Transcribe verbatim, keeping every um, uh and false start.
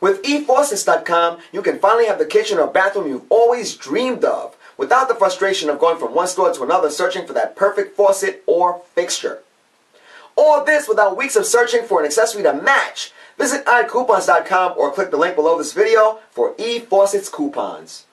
With e Faucets dot com, you can finally have the kitchen or bathroom you've always dreamed of, without the frustration of going from one store to another searching for that perfect faucet or fixture. All this without weeks of searching for an accessory to match. Visit i Coupons dot com or click the link below this video for eFaucets coupons.